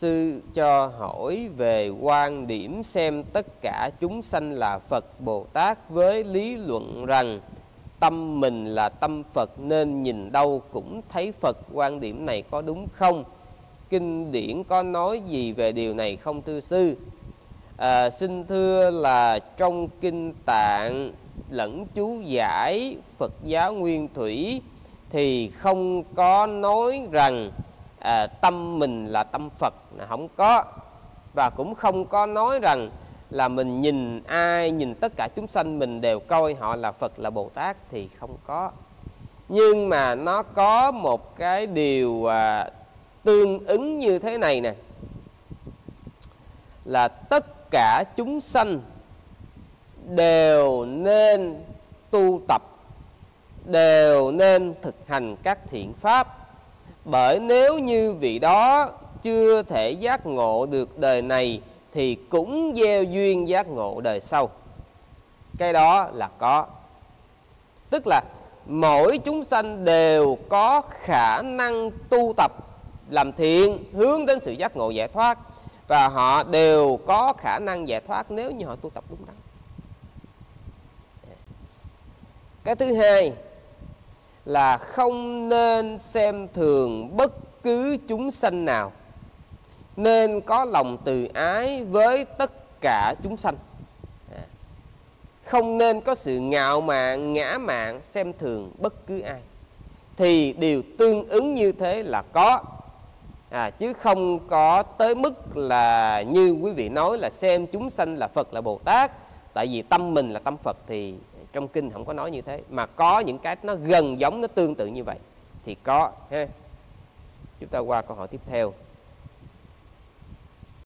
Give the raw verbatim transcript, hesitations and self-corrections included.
sư cho hỏi về quan điểm xem tất cả chúng sanh là Phật Bồ Tát với lý luận rằng tâm mình là tâm Phật nên nhìn đâu cũng thấy Phật. Quan điểm này có đúng không? Kinh điển có nói gì về điều này không thưa sư? À, xin thưa là trong kinh Tạng lẫn chú giải Phật giáo Nguyên Thủy thì không có nói rằng à, tâm mình là tâm Phật, không có. Và cũng không có nói rằng là mình nhìn ai, nhìn tất cả chúng sanh mình đều coi họ là Phật, là Bồ Tát, thì không có. Nhưng mà nó có một cái điều à, tương ứng như thế này nè, là tất cả chúng sanh đều nên tu tập, đều nên thực hành các thiện pháp. Bởi nếu như vị đó chưa thể giác ngộ được đời này thì cũng gieo duyên giác ngộ đời sau. Cái đó là có. Tức là mỗi chúng sanh đều có khả năng tu tập, làm thiện, hướng đến sự giác ngộ giải thoát. Và họ đều có khả năng giải thoát nếu như họ tu tập đúng đắn. Cái thứ hai là không nên xem thường bất cứ chúng sanh nào, nên có lòng từ ái với tất cả chúng sanh. Không nên có sự ngạo mạn, ngã mạn, xem thường bất cứ ai. Thì điều tương ứng như thế là có. À, chứ không có tới mức là như quý vị nói là xem chúng sanh là Phật, là Bồ Tát, tại vì tâm mình là tâm Phật, thì trong kinh không có nói như thế. Mà có những cái nó gần giống, nó tương tự như vậy thì có ha. Chúng ta qua câu hỏi tiếp theo.